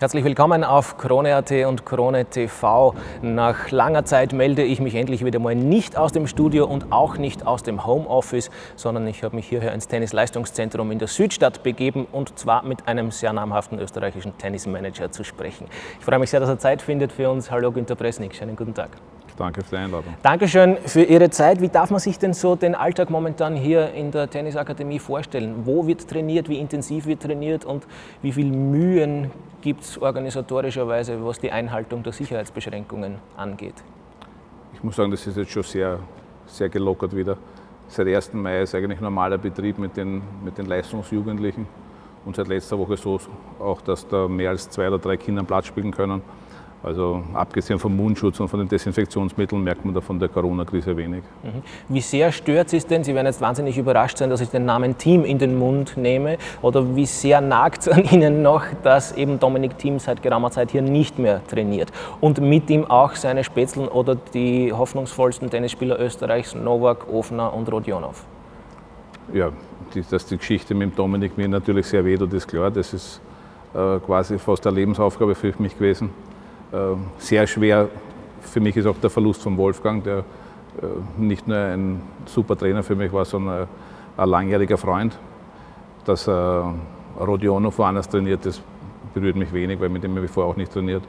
Herzlich willkommen auf Krone.at und Krone.tv. Nach langer Zeit melde ich mich endlich wieder mal nicht aus dem Studio und auch nicht aus dem Homeoffice, sondern ich habe mich hierher ins Tennisleistungszentrum in der Südstadt begeben und zwar mit einem sehr namhaften österreichischen Tennismanager zu sprechen. Ich freue mich sehr, dass er Zeit findet für uns. Hallo Günter Bresnik, schönen guten Tag. Danke für die Einladung. Dankeschön für Ihre Zeit. Wie darf man sich denn so den Alltag momentan hier in der Tennisakademie vorstellen? Wo wird trainiert, wie intensiv wird trainiert und wie viel Mühen gibt es organisatorischerweise, was die Einhaltung der Sicherheitsbeschränkungen angeht? Ich muss sagen, das ist jetzt schon sehr, sehr gelockert wieder. Seit 1. Mai ist eigentlich normaler Betrieb mit den Leistungsjugendlichen und seit letzter Woche so auch, dass da mehr als 2 oder 3 Kinder am Platz spielen können. Also abgesehen vom Mundschutz und von den Desinfektionsmitteln merkt man da von der Corona-Krise wenig. Wie sehr stört es denn, Sie werden jetzt wahnsinnig überrascht sein, dass ich den Namen Thiem in den Mund nehme, oder wie sehr nagt es an Ihnen noch, dass eben Dominic Thiem seit geraumer Zeit hier nicht mehr trainiert und mit ihm auch seine Spätzeln oder die hoffnungsvollsten Tennisspieler Österreichs, Novak, Ofner und Rodionov? Ja, dass die Geschichte mit Dominic mir natürlich sehr weh tut, ist klar. Das ist quasi fast eine Lebensaufgabe für mich gewesen. Sehr schwer für mich ist auch der Verlust von Wolfgang, der nicht nur ein super Trainer für mich war, sondern ein langjähriger Freund. Dass Rodionov woanders trainiert, das berührt mich wenig, weil mit dem habe ich vorher auch nicht trainiert.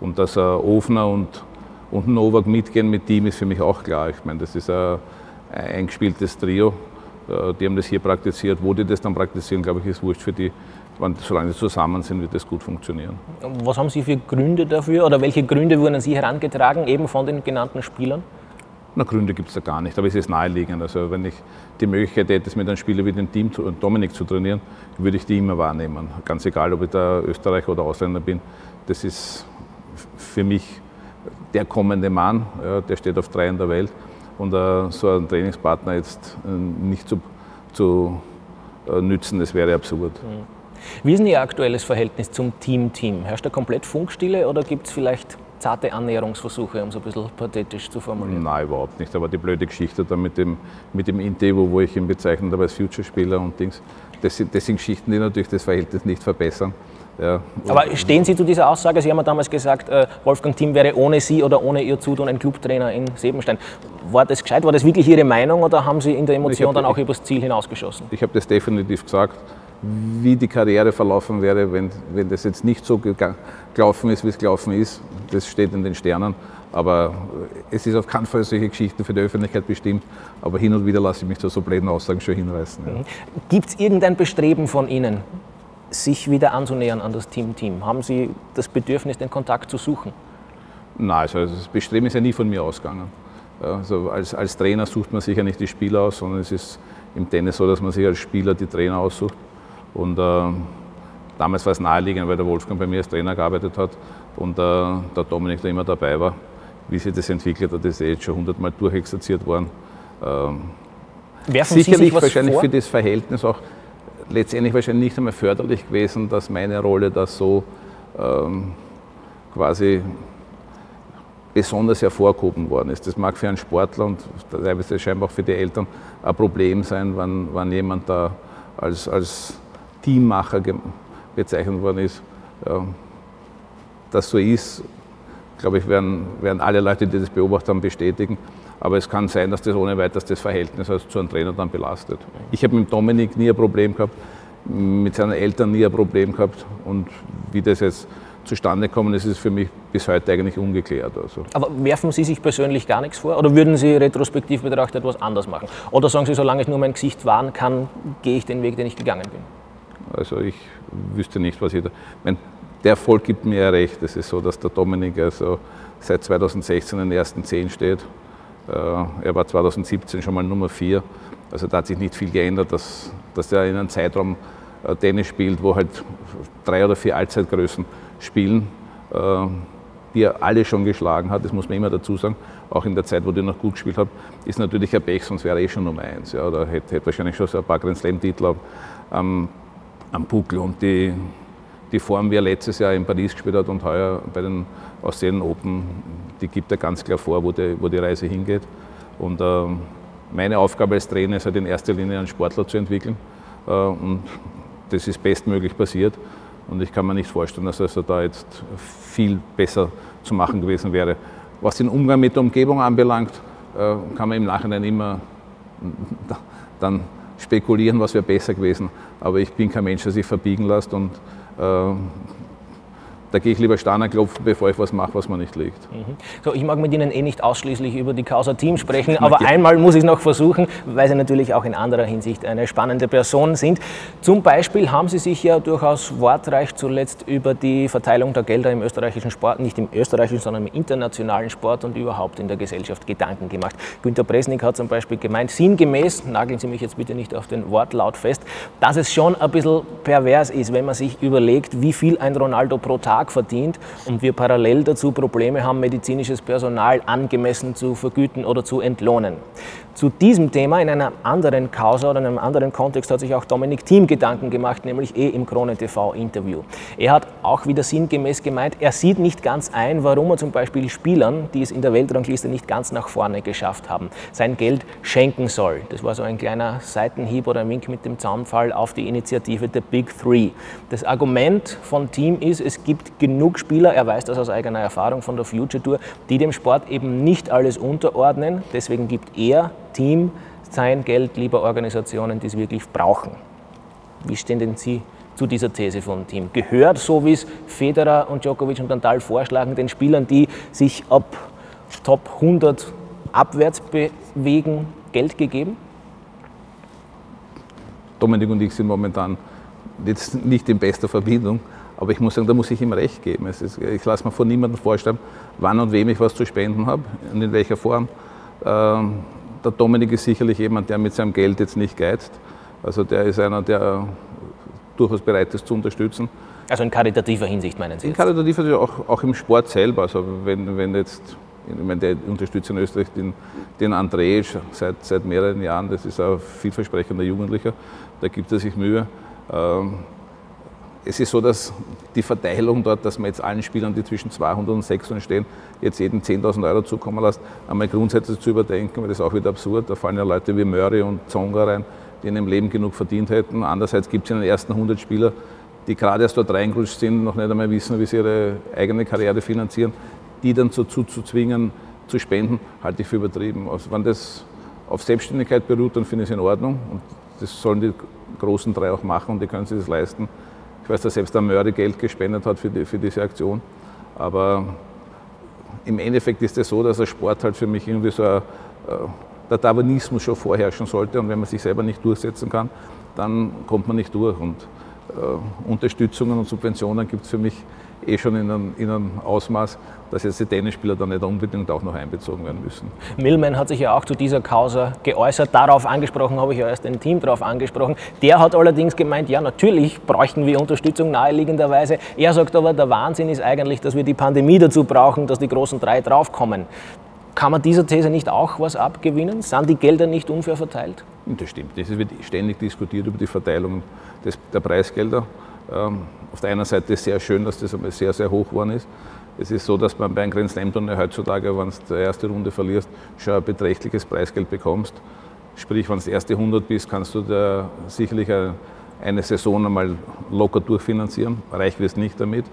Und dass Ofner und Novak mitgehen mit Thiem, ist für mich auch klar. Ich meine, das ist ein eingespieltes Trio. Die haben das hier praktiziert. Wo die das dann praktizieren, glaube ich, ist wurscht für die. Solange sie zusammen sind, wird das gut funktionieren. Was haben Sie für Gründe dafür oder welche Gründe wurden an Sie herangetragen, eben von den genannten Spielern? Na, Gründe gibt es da gar nicht, aber es ist naheliegend. Also wenn ich die Möglichkeit hätte, das mit einem Spieler wie dem Thiem und Dominic zu trainieren, würde ich die immer wahrnehmen. Ganz egal, ob ich da Österreicher oder Ausländer bin. Das ist für mich der kommende Mann, ja, der steht auf 3 in der Welt. Und so einen Trainingspartner jetzt nicht zu nützen, das wäre absurd. Mhm. Wie ist denn Ihr aktuelles Verhältnis zum Thiem? Herrscht da komplett Funkstille oder gibt es vielleicht zarte Annäherungsversuche, um es ein bisschen pathetisch zu formulieren? Nein, überhaupt nicht. Aber die blöde Geschichte da mit dem Intevo, wo ich ihn bezeichnet habe als Future-Spieler und Dings, das sind Geschichten, die natürlich das Verhältnis nicht verbessern. Ja. Aber stehen Sie zu dieser Aussage? Sie haben ja damals gesagt, Wolfgang Thiem wäre ohne Sie oder ohne Ihr Zutun ein Clubtrainer in Sebenstein. War das gescheit? War das wirklich Ihre Meinung oder haben Sie in der Emotion dann auch übers Ziel hinausgeschossen? Ich habe das definitiv gesagt. Wie die Karriere verlaufen wäre, wenn das jetzt nicht so gelaufen ist, wie es gelaufen ist, das steht in den Sternen. Aber es ist auf keinen Fall solche Geschichten für die Öffentlichkeit bestimmt. Aber hin und wieder lasse ich mich zu so blöden Aussagen schon hinreißen. Ja. Gibt es irgendein Bestreben von Ihnen, sich wieder anzunähern an das Thiem? Haben Sie das Bedürfnis, den Kontakt zu suchen? Nein, also das Bestreben ist ja nie von mir ausgegangen. Also als Trainer sucht man sicher nicht die Spieler aus, sondern es ist im Tennis so, dass man sich als Spieler die Trainer aussucht. Und damals war es naheliegend, weil der Wolfgang bei mir als Trainer gearbeitet hat und der Dominic da immer dabei war. Wie sich das entwickelt hat, ist jetzt schon 100-mal durchexerziert worden. Werfen sicherlich Sie sich was wahrscheinlich vor? Für das Verhältnis auch letztendlich wahrscheinlich nicht einmal förderlich gewesen, dass meine Rolle da so quasi besonders hervorgehoben worden ist. Das mag für einen Sportler und teilweise scheinbar auch für die Eltern ein Problem sein, wann jemand da als Teammacher bezeichnet worden ist. Ja, dass so ist, glaube ich, werden alle Leute, die das beobachtet haben, bestätigen. Aber es kann sein, dass das ohne weiteres das Verhältnis zu einem Trainer dann belastet. Ich habe mit Dominic nie ein Problem gehabt, mit seinen Eltern nie ein Problem gehabt. Und wie das jetzt zustande gekommen ist, ist für mich bis heute eigentlich ungeklärt. Also. Aber werfen Sie sich persönlich gar nichts vor? Oder würden Sie retrospektiv betrachtet was anders machen? Oder sagen Sie, solange ich nur mein Gesicht wahren kann, gehe ich den Weg, den ich gegangen bin? Also ich wüsste nicht, was ich da... Der Erfolg gibt mir ja recht. Es ist so, dass der Dominic also seit 2016 in den ersten 10 steht. Er war 2017 schon mal Nummer 4. Also da hat sich nicht viel geändert, dass er in einem Zeitraum Tennis spielt, wo halt 3 oder 4 Allzeitgrößen spielen, die er alle schon geschlagen hat. Das muss man immer dazu sagen. Auch in der Zeit, wo ich noch gut gespielt habe, ist natürlich ein Pech, sonst wäre er schon Nummer 1. Ja, oder hätte wahrscheinlich schon so ein paar Grand Slam-Titel am Buckel. Und die Form, wie er letztes Jahr in Paris gespielt hat und heuer bei den Australian Open, die gibt er ganz klar vor, wo die Reise hingeht. Und meine Aufgabe als Trainer ist halt in erster Linie, einen Sportler zu entwickeln. Und das ist bestmöglich passiert. Und ich kann mir nicht vorstellen, dass es da jetzt viel besser zu machen gewesen wäre. Was den Umgang mit der Umgebung anbelangt, kann man im Nachhinein immer dann spekulieren, was wäre besser gewesen. Aber ich bin kein Mensch, der sich verbiegen lässt, und da gehe ich lieber Stein klopfen, bevor ich was mache, was mir nicht liegt. Mhm. So, ich mag mit Ihnen eh nicht ausschließlich über die Causa Thiem sprechen, aber einmal muss ich es noch versuchen, weil Sie natürlich auch in anderer Hinsicht eine spannende Person sind. Zum Beispiel haben Sie sich ja durchaus wortreich zuletzt über die Verteilung der Gelder im österreichischen Sport, nicht im österreichischen, sondern im internationalen Sport und überhaupt in der Gesellschaft Gedanken gemacht. Günter Bresnik hat zum Beispiel gemeint, sinngemäß, nageln Sie mich jetzt bitte nicht auf den Wortlaut fest, dass es schon ein bisschen pervers ist, wenn man sich überlegt, wie viel ein Ronaldo pro Tag verdient und wir parallel dazu Probleme haben, medizinisches Personal angemessen zu vergüten oder zu entlohnen. Zu diesem Thema in einer anderen Causa oder in einem anderen Kontext hat sich auch Dominic Thiem Gedanken gemacht, nämlich im Krone.tv-Interview. Er hat auch wieder sinngemäß gemeint, er sieht nicht ganz ein, warum er zum Beispiel Spielern, die es in der Weltrangliste nicht ganz nach vorne geschafft haben, sein Geld schenken soll. Das war so ein kleiner Seitenhieb oder ein Wink mit dem Zaunpfahl auf die Initiative der Big Three. Das Argument von Thiem ist, es gibt genug Spieler, er weiß das aus eigener Erfahrung von der Future Tour, die dem Sport eben nicht alles unterordnen. Deswegen gibt er, Thiem, sein Geld lieber Organisationen, die es wirklich brauchen. Wie stehen denn Sie zu dieser These von Thiem? Gehört, so wie es Federer und Djokovic und Nadal vorschlagen, den Spielern, die sich ab Top 100 abwärts bewegen, Geld gegeben? Dominic und ich sind momentan jetzt nicht in bester Verbindung. Aber ich muss sagen, da muss ich ihm recht geben. Ich lasse mir von niemandem vorstellen, wann und wem ich was zu spenden habe und in welcher Form. Der Dominic ist sicherlich jemand, der mit seinem Geld jetzt nicht geizt. Also der ist einer, der durchaus bereit ist zu unterstützen. Also in karitativer Hinsicht meinen Sie? In karitativer Hinsicht, auch im Sport selber. Also wenn jetzt, ich meine, der unterstützt in Österreich den André seit mehreren Jahren. Das ist ein vielversprechender Jugendlicher. Da gibt er sich Mühe. Es ist so, dass die Verteilung dort, dass man jetzt allen Spielern, die zwischen 200 und 600 stehen, jetzt jeden 10.000 Euro zukommen lässt, einmal grundsätzlich zu überdenken, weil das ist auch wieder absurd. Da fallen ja Leute wie Murray und Zonga rein, die in ihrem Leben genug verdient hätten. Andererseits gibt es in den ersten 100 Spieler, die gerade erst dort reingerutscht sind, noch nicht einmal wissen, wie sie ihre eigene Karriere finanzieren, die dann dazu zu zwingen, zu spenden, halte ich für übertrieben. Also wenn das auf Selbstständigkeit beruht, dann finde ich es in Ordnung. Und das sollen die großen drei auch machen und die können sich das leisten. Ich weiß, dass selbst der Murray Geld gespendet hat für diese Aktion. Aber im Endeffekt ist es so, dass der Sport halt für mich irgendwie so der Darwinismus schon vorherrschen sollte. Und wenn man sich selber nicht durchsetzen kann, dann kommt man nicht durch. Und Unterstützungen und Subventionen gibt es für mich eh schon in einem Ausmaß, dass jetzt die Tennisspieler dann nicht unbedingt auch noch einbezogen werden müssen. Millman hat sich ja auch zu dieser Causa geäußert, darauf angesprochen, habe ich ja erst ein Thiem darauf angesprochen. Der hat allerdings gemeint, ja natürlich bräuchten wir Unterstützung naheliegenderweise. Er sagt aber, der Wahnsinn ist eigentlich, dass wir die Pandemie dazu brauchen, dass die großen drei draufkommen. Kann man dieser These nicht auch was abgewinnen? Sind die Gelder nicht unfair verteilt? Das stimmt. Es wird ständig diskutiert über die Verteilung der Preisgelder. Auf der einen Seite ist es sehr schön, dass das einmal sehr, sehr hoch geworden ist. Es ist so, dass man bei einem Grand Slam-Turnier heutzutage, wenn du die erste Runde verlierst, schon ein beträchtliches Preisgeld bekommst. Sprich, wenn du die erste 100 bist, kannst du da sicherlich eine Saison einmal locker durchfinanzieren. Reich wirst du nicht damit.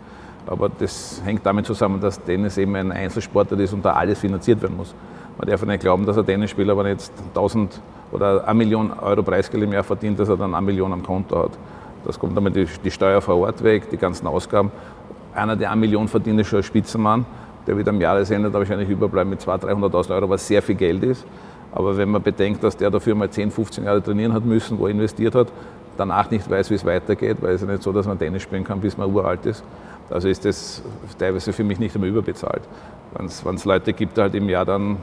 Aber das hängt damit zusammen, dass Tennis eben ein Einzelsportler ist und da alles finanziert werden muss. Man darf nicht glauben, dass ein Tennisspieler, wenn er jetzt 1.000 oder 1 Million Euro Preisgeld im Jahr verdient, dass er dann 1 Million am Konto hat. Das kommt damit die Steuer vor Ort weg, die ganzen Ausgaben. Einer, der 1 Million verdient, ist schon ein Spitzenmann. Der wird am Jahresende wahrscheinlich überbleiben mit 200.000, 300.000 Euro, was sehr viel Geld ist. Aber wenn man bedenkt, dass der dafür mal 10, 15 Jahre trainieren hat müssen, wo er investiert hat, danach nicht weiß, wie es weitergeht, weil es ja nicht so, dass man Tennis spielen kann, bis man uralt ist. Also ist das teilweise für mich nicht immer überbezahlt. Wenn es Leute gibt, die halt im Jahr dann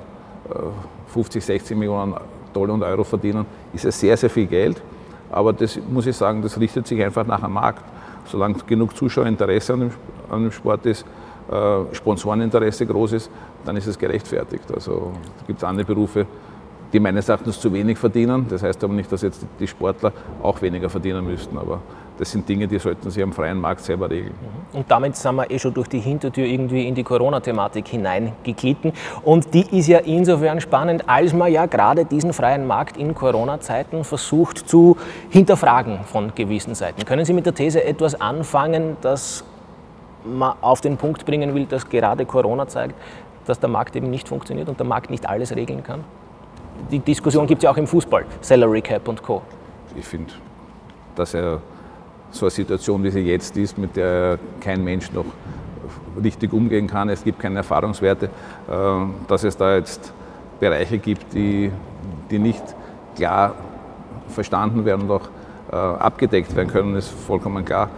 50, 60 Millionen Dollar und Euro verdienen, ist es sehr, sehr viel Geld. Aber das muss ich sagen, das richtet sich einfach nach dem Markt. Solange genug Zuschauerinteresse an dem Sport ist, Sponsoreninteresse groß ist, dann ist es gerechtfertigt. Also gibt es andere Berufe, die meines Erachtens zu wenig verdienen. Das heißt aber nicht, dass jetzt die Sportler auch weniger verdienen müssten. Aber Das sind Dinge, die sollten Sie am freien Markt selber regeln. Und damit sind wir eh schon durch die Hintertür irgendwie in die Corona-Thematik hineingeglitten. Und die ist ja insofern spannend, als man ja gerade diesen freien Markt in Corona-Zeiten versucht zu hinterfragen von gewissen Seiten. Können Sie mit der These etwas anfangen, dass man auf den Punkt bringen will, dass gerade Corona zeigt, dass der Markt eben nicht funktioniert und der Markt nicht alles regeln kann? Die Diskussion gibt es ja auch im Fußball, Salary Cap und Co. Ich finde, dass er so eine Situation, wie sie jetzt ist, mit der kein Mensch noch richtig umgehen kann, es gibt keine Erfahrungswerte, dass es da jetzt Bereiche gibt, die nicht klar verstanden werden und auch abgedeckt werden können, ist vollkommen klar.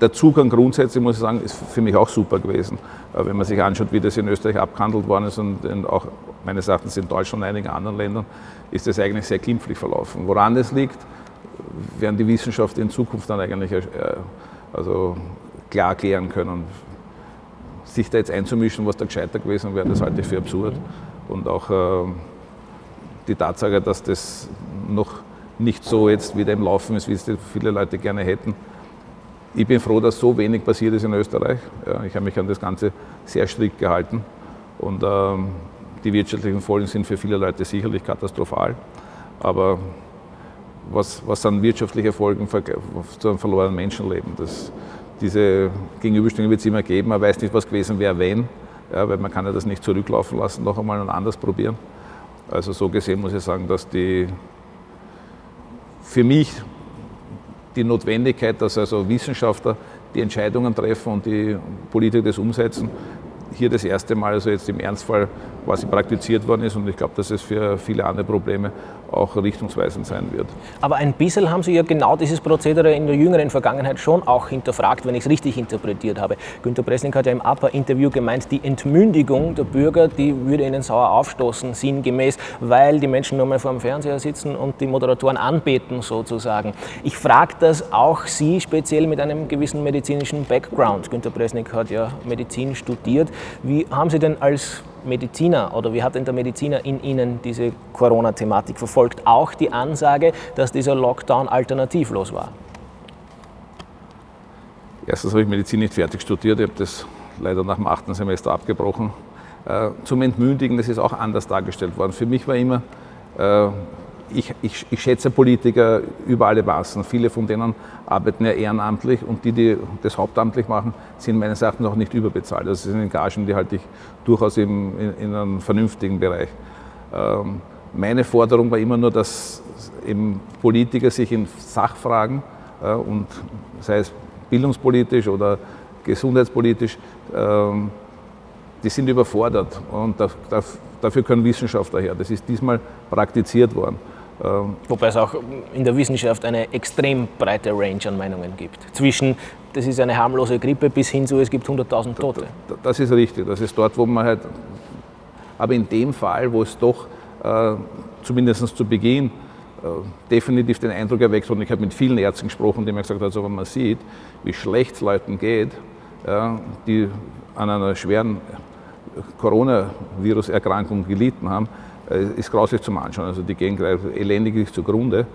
Der Zugang grundsätzlich, muss ich sagen, ist für mich auch super gewesen. Wenn man sich anschaut, wie das in Österreich abgehandelt worden ist und auch meines Erachtens in Deutschland und einigen anderen Ländern, ist das eigentlich sehr glimpflich verlaufen. Woran das liegt, werden die Wissenschaft in Zukunft dann eigentlich also klar erklären können. Sich da jetzt einzumischen, was da gescheiter gewesen wäre, das halte ich für absurd. Und auch die Tatsache, dass das noch nicht so jetzt wieder im Laufen ist, wie es viele Leute gerne hätten. Ich bin froh, dass so wenig passiert ist in Österreich. Ich habe mich an das Ganze sehr strikt gehalten und die wirtschaftlichen Folgen sind für viele Leute sicherlich katastrophal. Aber was sind wirtschaftliche Folgen zu einem verlorenen Menschenleben? Diese Gegenüberstellung wird es immer geben. Man weiß nicht, was gewesen wäre, wenn, ja, weil man kann ja das nicht zurücklaufen lassen, noch einmal und anders probieren. Also so gesehen muss ich sagen, dass für mich die Notwendigkeit, dass also Wissenschaftler die Entscheidungen treffen und die Politiker das umsetzen, hier das erste Mal, also jetzt im Ernstfall, quasi praktiziert worden ist, und ich glaube, dass es für viele andere Probleme auch richtungsweisend sein wird. Aber ein bisschen haben Sie ja genau dieses Prozedere in der jüngeren Vergangenheit schon auch hinterfragt, wenn ich es richtig interpretiert habe. Günter Bresnik hat ja im APA-Interview gemeint, die Entmündigung der Bürger, die würde ihnen sauer aufstoßen, sinngemäß, weil die Menschen nur mal vor dem Fernseher sitzen und die Moderatoren anbeten sozusagen. Ich frage das auch Sie speziell mit einem gewissen medizinischen Background. Günter Bresnik hat ja Medizin studiert. Wie haben Sie denn als Mediziner oder wie hat denn der Mediziner in Ihnen diese Corona-Thematik verfolgt? Auch die Ansage, dass dieser Lockdown alternativlos war. Erstens habe ich Medizin nicht fertig studiert, ich habe das leider nach dem 8. Semester abgebrochen. Zum Entmündigen, das ist auch anders dargestellt worden. Für mich war immer, ich schätze Politiker über alle Maßen. Viele von denen arbeiten ja ehrenamtlich und die das hauptamtlich machen, sind meines Erachtens auch nicht überbezahlt. Das sind Gagen, die halte ich durchaus in einem vernünftigen Bereich. Meine Forderung war immer nur, dass eben Politiker sich in Sachfragen, und sei es bildungspolitisch oder gesundheitspolitisch, die sind überfordert und dafür können Wissenschaftler her. Das ist diesmal praktiziert worden. Wobei es auch in der Wissenschaft eine extrem breite Range an Meinungen gibt. Zwischen, das ist eine harmlose Grippe, bis hin zu, es gibt 100.000 Tote. Das ist richtig. Das ist dort, wo man halt. Aber in dem Fall, wo es doch zumindest zu Beginn definitiv den Eindruck erweckt wurde, und ich habe mit vielen Ärzten gesprochen, die mir gesagt haben, also wenn man sieht, wie schlecht es Leuten geht, die an einer schweren Coronavirus-Erkrankung gelitten haben, ist grausig zum Anschauen. Also die gehen elendiglich zugrunde.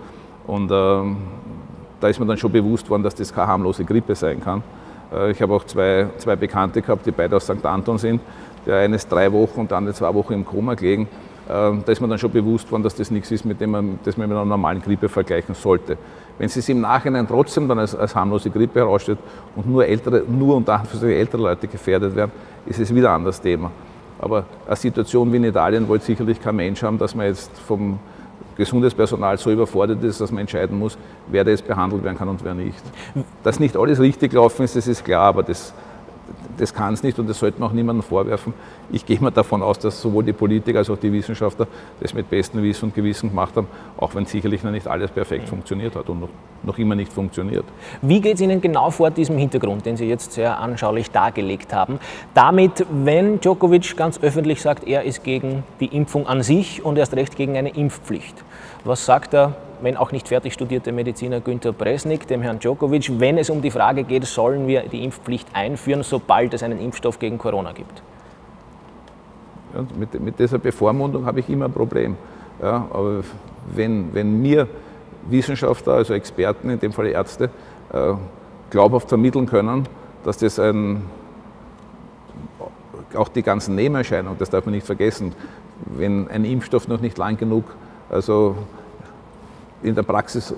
Und da ist mir dann schon bewusst worden, dass das keine harmlose Grippe sein kann. Ich habe auch zwei Bekannte gehabt, die beide aus St. Anton sind. Der eine ist 3 Wochen und der andere 2 Wochen im Koma gelegen. Da ist mir dann schon bewusst worden, dass das nichts ist, das man mit einer normalen Grippe vergleichen sollte. Wenn es im Nachhinein trotzdem dann als harmlose Grippe herausstellt und nur unter Anführungszeichen ältere Leute gefährdet werden, ist es wieder ein anderes Thema. Aber eine Situation wie in Italien wollte sicherlich kein Mensch haben, dass man jetzt vom Gesundheitspersonal so überfordert ist, dass man entscheiden muss, wer da jetzt behandelt werden kann und wer nicht. Dass nicht alles richtig laufen ist, das ist klar, aber das kann es nicht und das sollte man auch niemandem vorwerfen. Ich gehe mal davon aus, dass sowohl die Politiker als auch die Wissenschaftler das mit bestem Wissen und Gewissen gemacht haben, auch wenn sicherlich noch nicht alles perfekt funktioniert hat und noch immer nicht funktioniert. Wie geht es Ihnen genau vor diesem Hintergrund, den Sie jetzt sehr anschaulich dargelegt haben, damit, wenn Djokovic ganz öffentlich sagt, er ist gegen die Impfung an sich und erst recht gegen eine Impfpflicht? Was sagt er, wenn auch nicht fertig studierte Mediziner Günter Bresnik, dem Herrn Djokovic, wenn es um die Frage geht, sollen wir die Impfpflicht einführen, sobald es einen Impfstoff gegen Corona gibt? Ja, mit dieser Bevormundung habe ich immer ein Problem. Ja, aber wenn mir Wissenschaftler, also Experten, in dem Fall Ärzte, glaubhaft vermitteln können, dass das auch die ganzen Nebenerscheinungen, das darf man nicht vergessen, wenn ein Impfstoff noch nicht lang genug also in der Praxis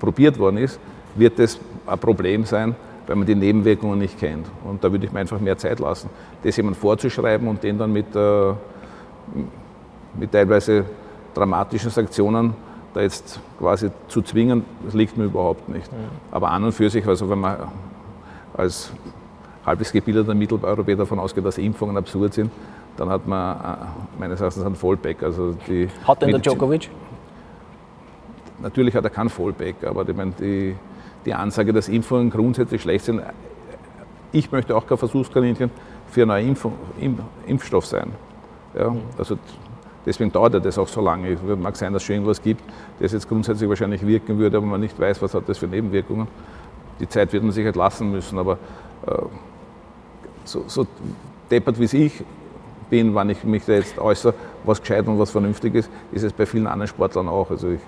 probiert worden ist, wird das ein Problem sein, weil man die Nebenwirkungen nicht kennt. Und da würde ich mir einfach mehr Zeit lassen, das jemandem vorzuschreiben und den dann mit teilweise dramatischen Sanktionen da jetzt quasi zu zwingen, das liegt mir überhaupt nicht. Ja. Aber an und für sich, also wenn man als halbwegs gebildeter Mitteleuropäer davon ausgeht, dass Impfungen absurd sind, dann hat man meines Erachtens einen Fallback. Also die hat denn der Djokovic? Natürlich hat er keinen Fallback, aber ich meine, die Ansage, dass Impfungen grundsätzlich schlecht sind, ich möchte auch kein Versuchskaninchen für einen neuen Impfstoff sein. Ja, also deswegen dauert er das auch so lange. Es mag sein, dass es schon irgendwas gibt, das jetzt grundsätzlich wahrscheinlich wirken würde, aber man nicht weiß, was hat das für Nebenwirkungen. Die Zeit wird man sich halt lassen müssen, aber so deppert wie es ich bin, wann ich mich da jetzt äußere, was gescheit und was vernünftig ist, ist es bei vielen anderen Sportlern auch. Also ich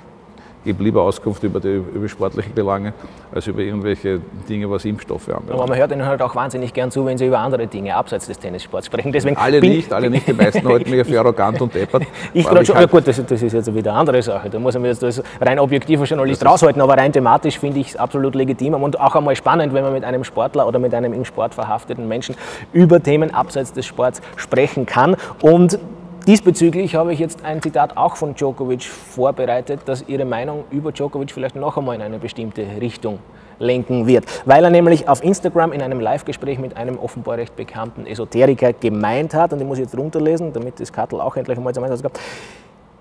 gebe lieber Auskunft über sportliche Belange, als über irgendwelche Dinge, was Impfstoffe anbelangt. Aber man hört ihnen halt auch wahnsinnig gern zu, wenn sie über andere Dinge abseits des Tennissports sprechen. Deswegen alle nicht, die meisten halten mich für arrogant und deppert. Ich glaube schon, gut, das ist jetzt wieder eine andere Sache. Da muss man jetzt als rein objektiver Journalist raushalten, aber rein thematisch finde ich es absolut legitim und auch einmal spannend, wenn man mit einem Sportler oder mit einem im Sport verhafteten Menschen über Themen abseits des Sports sprechen kann. Und diesbezüglich habe ich jetzt ein Zitat auch von Djokovic vorbereitet, das Ihre Meinung über Djokovic vielleicht noch einmal in eine bestimmte Richtung lenken wird. Weil er nämlich auf Instagram in einem Live-Gespräch mit einem offenbar recht bekannten Esoteriker gemeint hat, und ich muss jetzt runterlesen, damit das Kattel auch endlich einmal zum Einsatz kommt.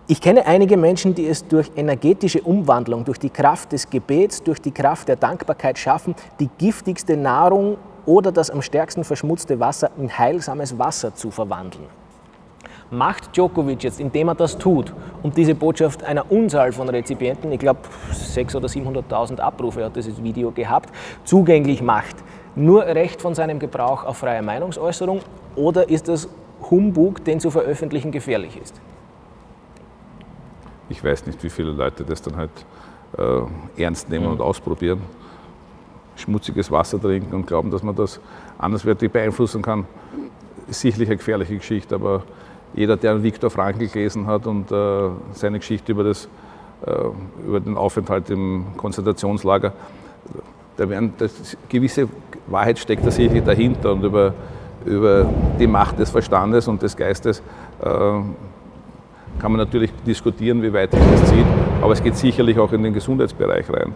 Ich kenne einige Menschen, die es durch energetische Umwandlung, durch die Kraft des Gebets, durch die Kraft der Dankbarkeit schaffen, die giftigste Nahrung oder das am stärksten verschmutzte Wasser in heilsames Wasser zu verwandeln. Macht Djokovic jetzt, indem er das tut und diese Botschaft einer Unzahl von Rezipienten, ich glaube 600.000 oder 700.000 Abrufe hat dieses Video gehabt, zugänglich macht, nur Recht von seinem Gebrauch auf freie Meinungsäußerung, oder ist das Humbug, den zu veröffentlichen gefährlich ist? Ich weiß nicht, wie viele Leute das dann halt ernst nehmen und ausprobieren, schmutziges Wasser trinken und glauben, dass man das anderswertig beeinflussen kann. Sicherlich eine gefährliche Geschichte, aber jeder, der Viktor Frankl gelesen hat und seine Geschichte über den Aufenthalt im Konzentrationslager, gewisse Wahrheit steckt da sicherlich dahinter, und über die Macht des Verstandes und des Geistes kann man natürlich diskutieren, wie weit sich das zieht, aber es geht sicherlich auch in den Gesundheitsbereich rein.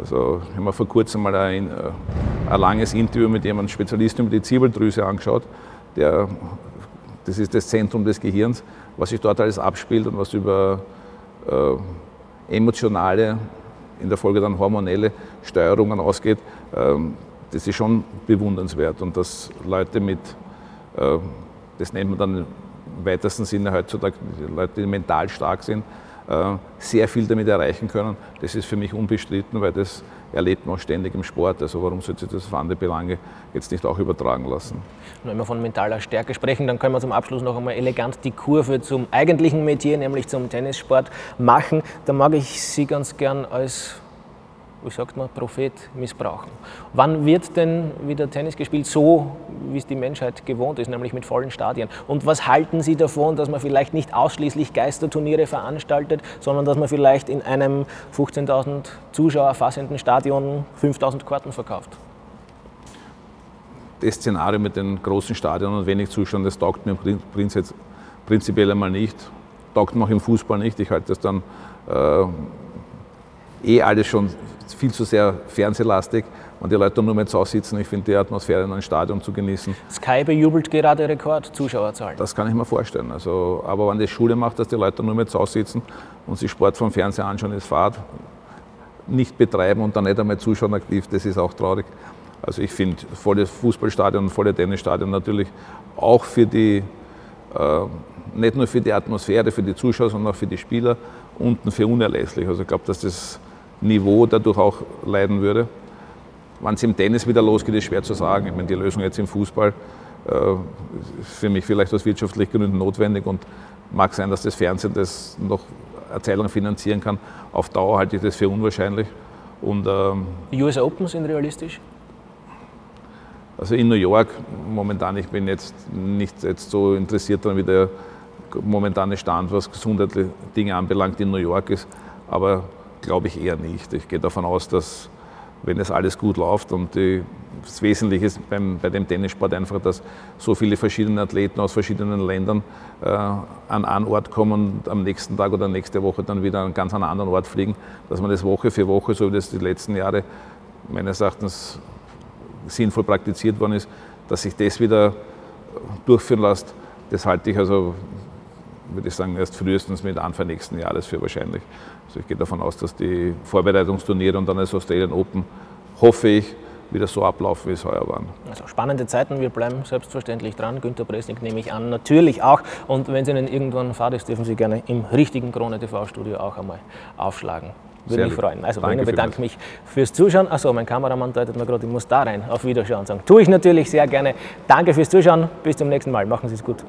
Also, ich habe mir vor kurzem mal ein langes Interview mit jemandem Spezialisten über die Zirbeldrüse angeschaut, das ist das Zentrum des Gehirns, was sich dort alles abspielt und was über emotionale, in der Folge dann hormonelle Steuerungen ausgeht, das ist schon bewundernswert. Und dass Leute mit, das nennt man dann im weitesten Sinne heutzutage, Leute, die mental stark sind, sehr viel damit erreichen können, das ist für mich unbestritten, weil das erlebt man auch ständig im Sport. Also warum sollte sich das auf andere Belange jetzt nicht auch übertragen lassen? Wenn wir von mentaler Stärke sprechen, dann können wir zum Abschluss noch einmal elegant die Kurve zum eigentlichen Metier, nämlich zum Tennissport, machen. Da mag ich Sie ganz gern als, wie sagt man, Prophet missbrauchen. Wann wird denn wieder Tennis gespielt, so wie es die Menschheit gewohnt ist, nämlich mit vollen Stadien? Und was halten Sie davon, dass man vielleicht nicht ausschließlich Geisterturniere veranstaltet, sondern dass man vielleicht in einem 15.000 Zuschauer fassenden Stadion 5.000 Karten verkauft? Das Szenario mit den großen Stadien und wenig Zuschauern, das taugt mir prinzipiell einmal nicht. Taugt mir auch im Fußball nicht. Ich halte das dann alles schon viel zu sehr fernsehlastig, und die Leute nur mehr zu Hause sitzen. Ich finde die Atmosphäre in einem Stadion zu genießen. Sky bejubelt gerade Rekord-Zuschauerzahlen. Das kann ich mir vorstellen. Also, aber wenn das Schule macht, dass die Leute nur mehr zu Hause sitzen und sich Sport vom Fernseher anschauen, ist Fahrt, nicht betreiben und dann nicht einmal zuschauen aktiv, das ist auch traurig. Also ich finde volle Fußballstadion und volle Tennisstadion natürlich auch für die, nicht nur für die Atmosphäre, für die Zuschauer, sondern auch für die Spieler unten für unerlässlich. Also ich glaube, dass das Niveau dadurch auch leiden würde. Wann es im Tennis wieder losgeht, ist schwer zu sagen. Ich meine, die Lösung jetzt im Fußball ist für mich vielleicht aus wirtschaftlichen Gründen notwendig, und mag sein, dass das Fernsehen das noch eine Zeit lang finanzieren kann. Auf Dauer halte ich das für unwahrscheinlich, Und, die US Open sind realistisch? Also in New York momentan, ich bin jetzt nicht jetzt so interessiert daran, wie der momentane Stand, was gesundheitliche Dinge anbelangt, in New York ist, aber glaube ich eher nicht. Ich gehe davon aus, dass, wenn es alles gut läuft, und das Wesentliche ist bei dem Tennissport einfach, dass so viele verschiedene Athleten aus verschiedenen Ländern an einen Ort kommen und am nächsten Tag oder nächste Woche dann wieder an einen ganz anderen Ort fliegen, dass man das Woche für Woche, so wie das die letzten Jahre meines Erachtens sinnvoll praktiziert worden ist, dass sich das wieder durchführen lässt. Das halte ich also, würde ich sagen, erst frühestens mit Anfang nächsten Jahres für wahrscheinlich. Also ich gehe davon aus, dass die Vorbereitungsturniere und dann das Australian Open, hoffe ich, wieder so ablaufen, wie es heuer waren. Also spannende Zeiten, wir bleiben selbstverständlich dran. Günter Bresnik nehme ich an, natürlich auch. Und wenn es Ihnen irgendwann fad ist, dürfen Sie gerne im richtigen Krone.tv-Studio auch einmal aufschlagen. Würde mich freuen. Also bei Ihnen bedanke ich mich fürs Zuschauen. Achso, mein Kameramann deutet mir gerade, ich muss da rein. Auf Wiedersehen sagen. Tue ich natürlich sehr gerne. Danke fürs Zuschauen. Bis zum nächsten Mal. Machen Sie es gut.